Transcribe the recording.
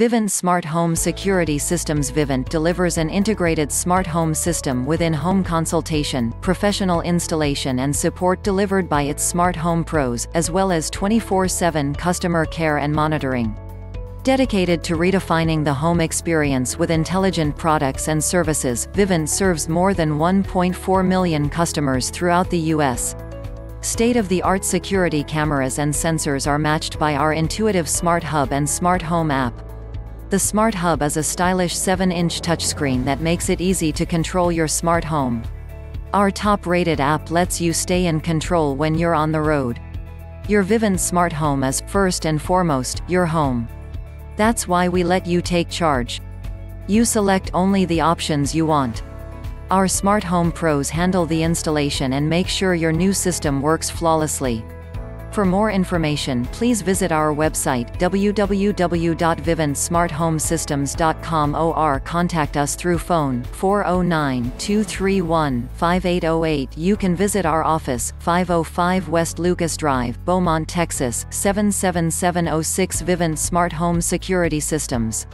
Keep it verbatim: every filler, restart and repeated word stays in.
Vivint Smart Home Security Systems. Vivint delivers an integrated smart home system with in-home consultation, professional installation and support delivered by its Smart Home Pros, as well as twenty-four seven customer care and monitoring. Dedicated to redefining the home experience with intelligent products and services, Vivint serves more than one point four million customers throughout the U S State-of-the-art security cameras and sensors are matched by our intuitive Smart Hub and Smart Home App. The Smart Hub is a stylish seven inch touchscreen that makes it easy to control your smart home. Our top-rated app lets you stay in control when you're on the road. Your Vivint Smart Home is, first and foremost, your home. That's why we let you take charge. You select only the options you want. Our Smart Home Pros handle the installation and make sure your new system works flawlessly. For more information, please visit our website w w w dot vivint smart home systems dot com or contact us through phone four oh nine, two three one, five eight oh eight. You can visit our office, five oh five West Lucas Drive, Beaumont, Texas, seven seven seven oh six. Vivint Smart Home Security Systems.